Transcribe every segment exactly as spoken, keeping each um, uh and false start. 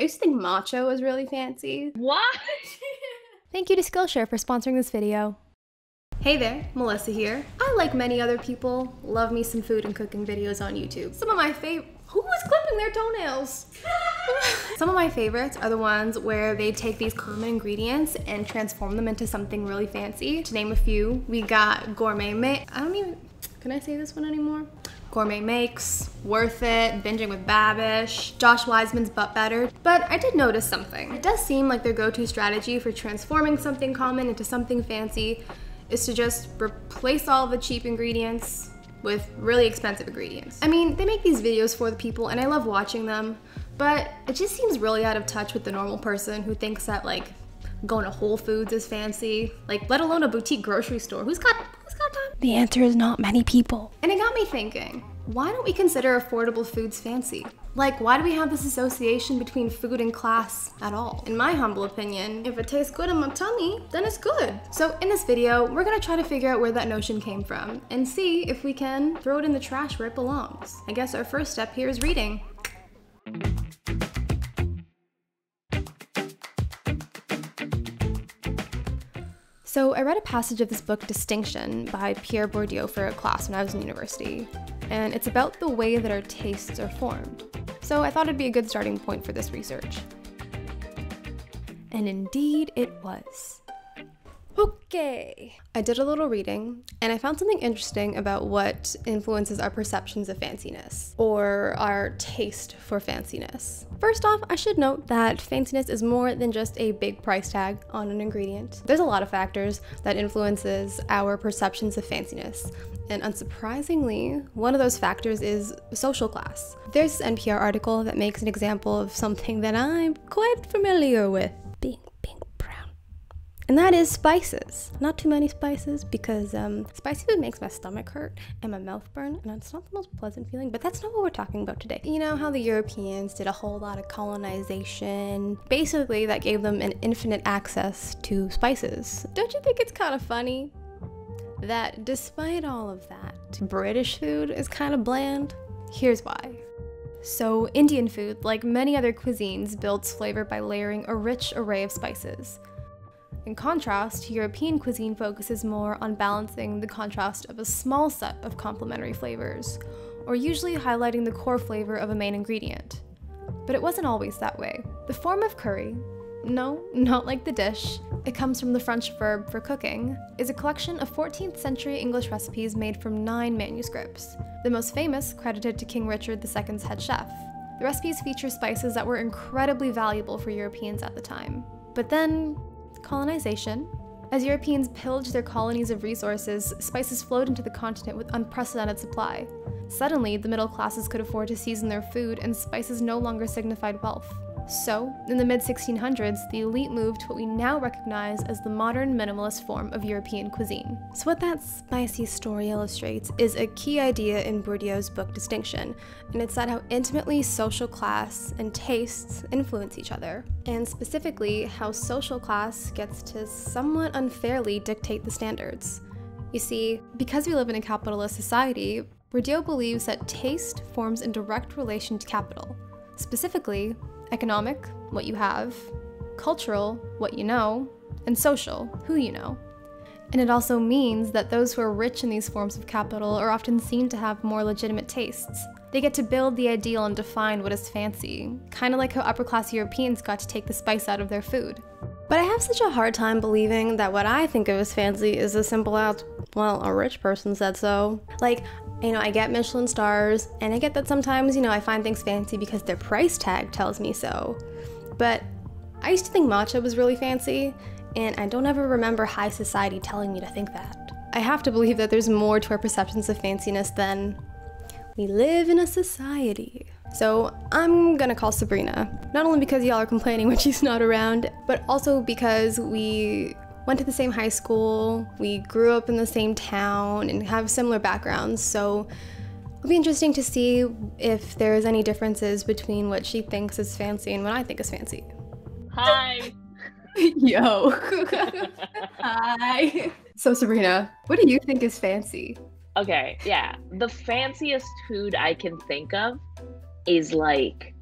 I used to think matcha was really fancy. What? Thank you to Skillshare for sponsoring this video. Hey there, Melissa here. I, like many other people, love me some food and cooking videos on YouTube. Some of my fav- Who was clipping their toenails? Some of my favorites are the ones where they take these common ingredients and transform them into something really fancy. To name a few, we got Gourmet Makes. I don't even, can I say this one anymore? Gourmet Makes, Worth It, Binging with Babish, Josh Weissman's Butt Better. But I did notice something. It does seem like their go-to strategy for transforming something common into something fancy is to just replace all the cheap ingredients with really expensive ingredients. I mean, they make these videos for the people and I love watching them, but it just seems really out of touch with the normal person who thinks that like going to Whole Foods is fancy, like let alone a boutique grocery store. Who's got, who's got time? The answer is not many people. And it got me thinking, why don't we consider affordable foods fancy? Like, why do we have this association between food and class at all? In my humble opinion, if it tastes good in my tummy, then it's good. So in this video, we're gonna try to figure out where that notion came from and see if we can throw it in the trash where it belongs. I guess our first step here is reading. So I read a passage of this book, Distinction, by Pierre Bourdieu for a class when I was in university, and it's about the way that our tastes are formed. So I thought it'd be a good starting point for this research. And indeed it was. Okay. I did a little reading and I found something interesting about what influences our perceptions of fanciness or our taste for fanciness. First off, I should note that fanciness is more than just a big price tag on an ingredient. There's a lot of factors that influences our perceptions of fanciness. And unsurprisingly, one of those factors is social class. There's this N P R article that makes an example of something that I'm quite familiar with. And that is spices. Not too many spices because um, spicy food makes my stomach hurt and my mouth burn, and it's not the most pleasant feeling, but that's not what we're talking about today. You know how the Europeans did a whole lot of colonization? Basically, that gave them an infinite access to spices. Don't you think it's kind of funny that despite all of that, British food is kind of bland? Here's why. So Indian food, like many other cuisines, builds flavor by layering a rich array of spices. In contrast, European cuisine focuses more on balancing the contrast of a small set of complementary flavors, or usually highlighting the core flavor of a main ingredient. But it wasn't always that way. The form of curry, no, not like the dish, it comes from the French verb for cooking, is a collection of fourteenth century English recipes made from nine manuscripts, the most famous credited to King Richard the Second's head chef. The recipes feature spices that were incredibly valuable for Europeans at the time. But then, colonization. As Europeans pillaged their colonies of resources, spices flowed into the continent with unprecedented supply. Suddenly, the middle classes could afford to season their food, and spices no longer signified wealth. So, in the mid sixteen hundreds, the elite moved to what we now recognize as the modern minimalist form of European cuisine. So what that spicy story illustrates is a key idea in Bourdieu's book Distinction, and it's that how intimately social class and tastes influence each other, and specifically how social class gets to somewhat unfairly dictate the standards. You see, because we live in a capitalist society, Bourdieu believes that taste forms in direct relation to capital, specifically economic, what you have, cultural, what you know, and social, who you know. And it also means that those who are rich in these forms of capital are often seen to have more legitimate tastes. They get to build the ideal and define what is fancy, kind of like how upper-class Europeans got to take the spice out of their food. But I have such a hard time believing that what I think of as fancy is as simple as, well, a rich person said so. Like, you know, I get Michelin stars, and I get that sometimes, you know, I find things fancy because their price tag tells me so. But I used to think matcha was really fancy, and I don't ever remember high society telling me to think that. I have to believe that there's more to our perceptions of fanciness than we live in a society. So I'm gonna call Sabrina, not only because y'all are complaining when she's not around, but also because we went to the same high school, we grew up in the same town, and have similar backgrounds, so it'll be interesting to see if there's any differences between what she thinks is fancy and what I think is fancy. Hi! Yo! Hi! So Sabrina, what do you think is fancy? Okay, yeah. The fanciest food I can think of is like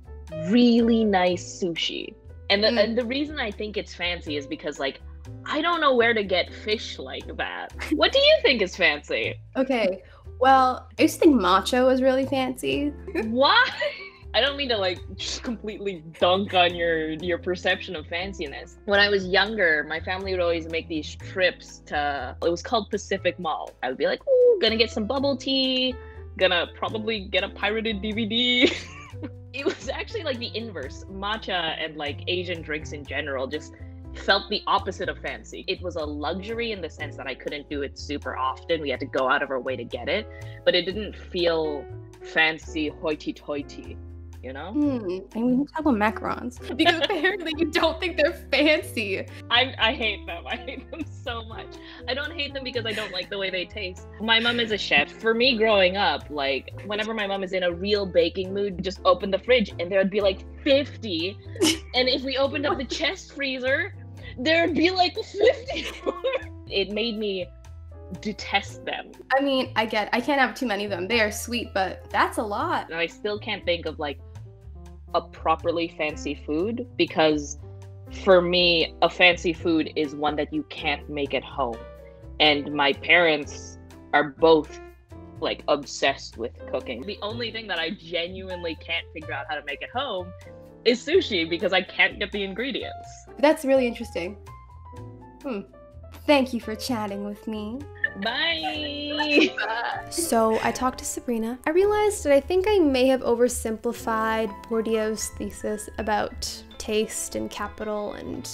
really nice sushi. And the, mm. and the reason I think it's fancy is because, like, I don't know where to get fish like that. What do you think is fancy? Okay, well, I used to think macho was really fancy. Why? I don't mean to, like, just completely dunk on your, your perception of fanciness. When I was younger, my family would always make these trips to, it was called Pacific Mall. I would be like, ooh, gonna get some bubble tea, gonna probably get a pirated D V D. It was actually like the inverse. Matcha and like Asian drinks in general just felt the opposite of fancy. It was a luxury in the sense that I couldn't do it super often. We had to go out of our way to get it, but it didn't feel fancy hoity-toity, you know? Mm, I mean, talk about macarons, because apparently you don't think they're fancy. I, I hate them. I hate them so much. I don't hate them because I don't like the way they taste. My mom is a chef. For me growing up, like, whenever my mom is in a real baking mood, just open the fridge and there would be like fifty. And if we opened up the chest freezer, there'd be like fifty. It made me detest them. I mean, I get, I can't have too many of them. They are sweet, but that's a lot. And I still can't think of like a properly fancy food, because for me, a fancy food is one that you can't make at home. And my parents are both like obsessed with cooking. The only thing that I genuinely can't figure out how to make at home is sushi, because I can't get the ingredients. That's really interesting. Hmm. Thank you for chatting with me. Bye. So I talked to Sabrina. I realized that I think I may have oversimplified Bourdieu's thesis about taste and capital and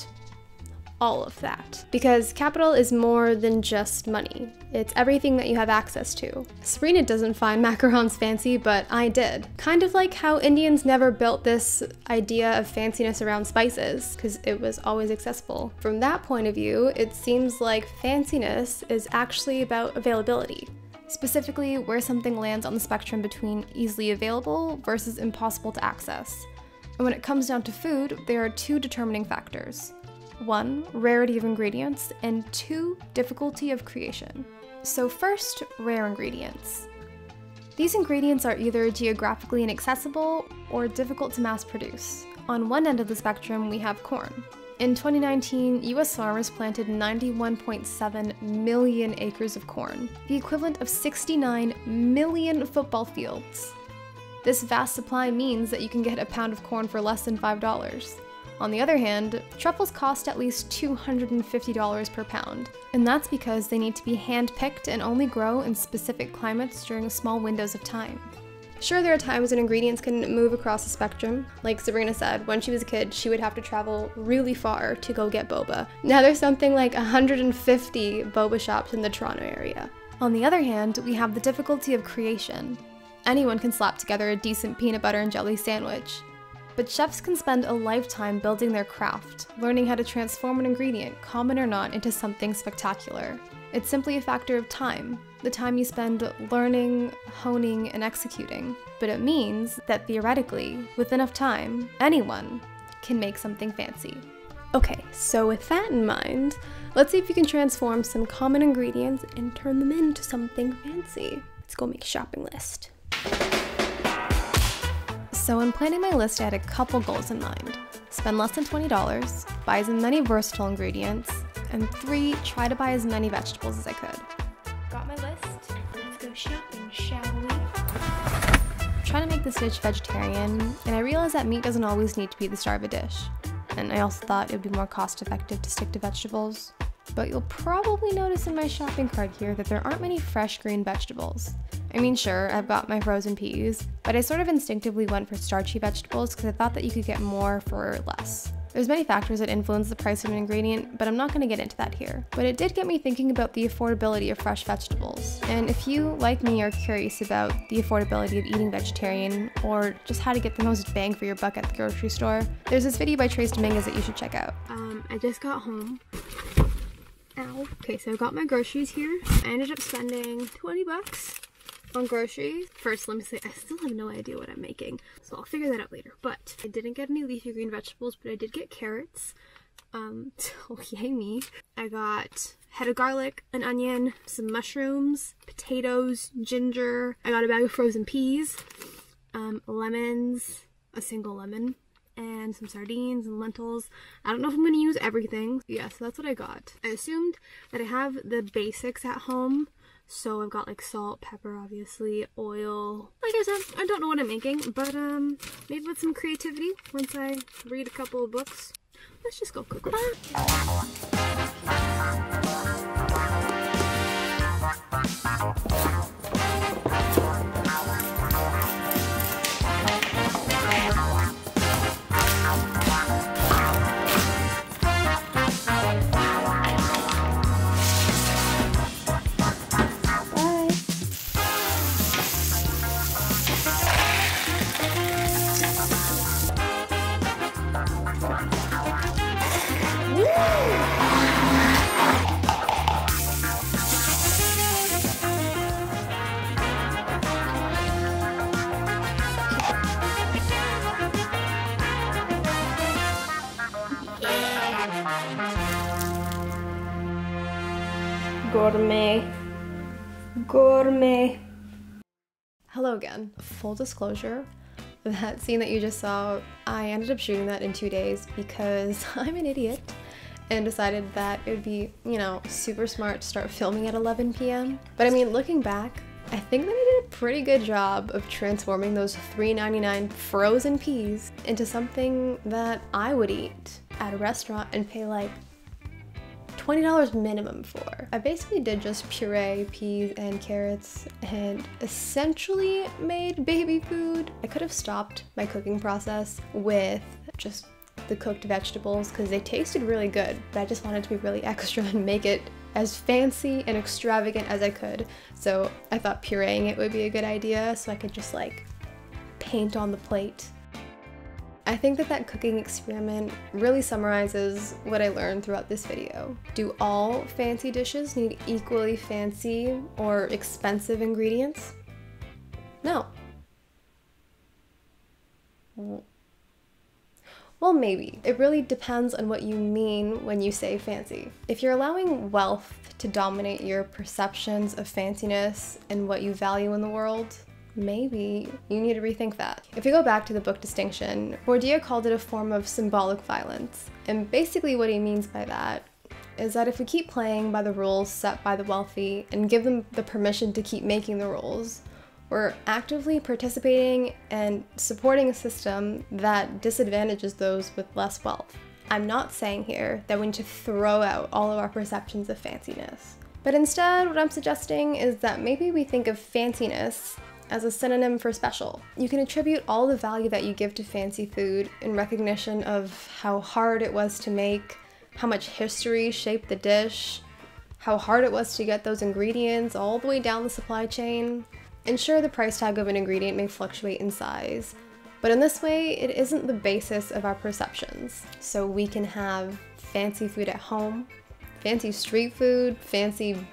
all of that, because capital is more than just money. It's everything that you have access to. Sabrina doesn't find macarons fancy, but I did. Kind of like how Indians never built this idea of fanciness around spices, because it was always accessible. From that point of view, it seems like fanciness is actually about availability. Specifically, where something lands on the spectrum between easily available versus impossible to access. And when it comes down to food, there are two determining factors. One, rarity of ingredients, and two, difficulty of creation. So first, rare ingredients. These ingredients are either geographically inaccessible or difficult to mass produce. On one end of the spectrum, we have corn. In twenty nineteen, U S farmers planted ninety-one point seven million acres of corn, the equivalent of sixty-nine million football fields. This vast supply means that you can get a pound of corn for less than five dollars. On the other hand, truffles cost at least two hundred fifty dollars per pound, and that's because they need to be hand-picked and only grow in specific climates during small windows of time. Sure, there are times when ingredients can move across the spectrum. Like Sabrina said, when she was a kid, she would have to travel really far to go get boba. Now there's something like one hundred fifty boba shops in the Toronto area. On the other hand, we have the difficulty of creation. Anyone can slap together a decent peanut butter and jelly sandwich. But chefs can spend a lifetime building their craft, learning how to transform an ingredient, common or not, into something spectacular. It's simply a factor of time, the time you spend learning, honing, and executing. But it means that theoretically, with enough time, anyone can make something fancy. Okay, so with that in mind, let's see if you can transform some common ingredients and turn them into something fancy. Let's go make a shopping list. So in planning my list, I had a couple goals in mind. Spend less than twenty dollars, buy as many versatile ingredients, and three, try to buy as many vegetables as I could. Got my list, let's go shopping, shall we? I'm trying to make this dish vegetarian, and I realized that meat doesn't always need to be the star of a dish. And I also thought it would be more cost effective to stick to vegetables. But you'll probably notice in my shopping cart here that there aren't many fresh green vegetables. I mean, sure, I've got my frozen peas, but I sort of instinctively went for starchy vegetables because I thought that you could get more for less. There's many factors that influence the price of an ingredient, but I'm not going to get into that here. But it did get me thinking about the affordability of fresh vegetables. And if you, like me, are curious about the affordability of eating vegetarian, or just how to get the most bang for your buck at the grocery store, there's this video by Trace Dominguez that you should check out. Um, I just got home. Ow. Okay, so I got my groceries here. I ended up spending twenty bucks on groceries. First, let me say, I still have no idea what I'm making, so I'll figure that out later. But I didn't get any leafy green vegetables, but I did get carrots. Um, so yay me. I got head of garlic, an onion, some mushrooms, potatoes, ginger. I got a bag of frozen peas, um, lemons, a single lemon and some sardines and lentils. I don't know if I'm going to use everything. Yeah, so that's what I got. I assumed that I have the basics at home. So I've got like salt, pepper, obviously, oil. Like I said, I don't know what I'm making, but um, maybe with some creativity once I read a couple of books. Let's just go cook with it. Gourmet. Gourmet. Hello again. Full disclosure, that scene that you just saw, I ended up shooting that in two days because I'm an idiot and decided that it would be, you know, super smart to start filming at eleven p m But I mean, looking back, I think that I did a pretty good job of transforming those three ninety-nine frozen peas into something that I would eat at a restaurant and pay like twenty dollars minimum for. I basically did just puree peas and carrots and essentially made baby food. I could have stopped my cooking process with just the cooked vegetables because they tasted really good, but I just wanted to be really extra and make it as fancy and extravagant as I could. So I thought pureeing it would be a good idea so I could just like paint on the plate. I think that that cooking experiment really summarizes what I learned throughout this video. Do all fancy dishes need equally fancy or expensive ingredients? No. Well, maybe. It really depends on what you mean when you say fancy. If you're allowing wealth to dominate your perceptions of fanciness and what you value in the world, maybe you need to rethink that. If you go back to the book Distinction, Bourdieu called it a form of symbolic violence. And basically what he means by that is that if we keep playing by the rules set by the wealthy and give them the permission to keep making the rules, we're actively participating and supporting a system that disadvantages those with less wealth. I'm not saying here that we need to throw out all of our perceptions of fanciness. But instead, what I'm suggesting is that maybe we think of fanciness as a synonym for special. You can attribute all the value that you give to fancy food in recognition of how hard it was to make, how much history shaped the dish, how hard it was to get those ingredients all the way down the supply chain. And sure, the price tag of an ingredient may fluctuate in size, but in this way, it isn't the basis of our perceptions. So we can have fancy food at home, fancy street food, fancy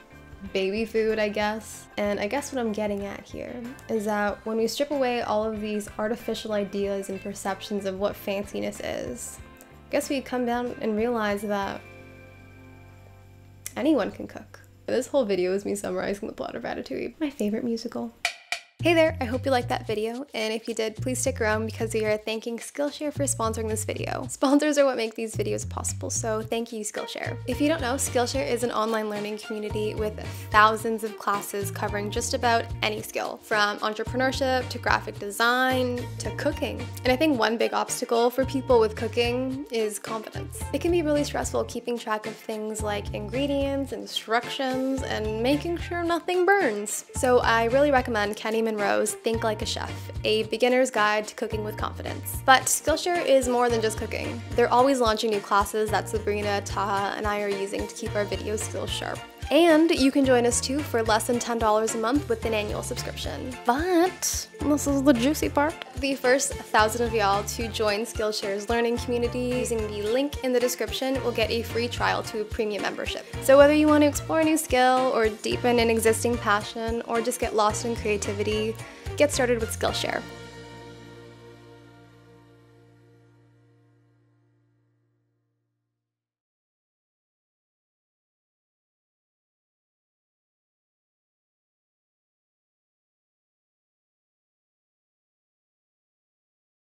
baby food, I guess. And I guess what I'm getting at here is that when we strip away all of these artificial ideas and perceptions of what fanciness is, I guess we come down and realize that anyone can cook. This whole video is me summarizing the plot of Ratatouille, my favorite musical. Hey there, I hope you liked that video, and if you did, please stick around because we are thanking Skillshare for sponsoring this video. Sponsors are what make these videos possible, so thank you, Skillshare. If you don't know, Skillshare is an online learning community with thousands of classes covering just about any skill, from entrepreneurship to graphic design to cooking. And I think one big obstacle for people with cooking is confidence. It can be really stressful keeping track of things like ingredients, instructions, and making sure nothing burns. So I really recommend Kenny Rose, Think Like a Chef, a beginner's guide to cooking with confidence. But Skillshare is more than just cooking. They're always launching new classes that Sabrina, Taha, and I are using to keep our video skills sharp. And you can join us too for less than ten dollars a month with an annual subscription. But this is the juicy part. The first thousand of y'all to join Skillshare's learning community using the link in the description will get a free trial to a premium membership. So whether you want to explore a new skill or deepen an existing passion or just get lost in creativity, get started with Skillshare.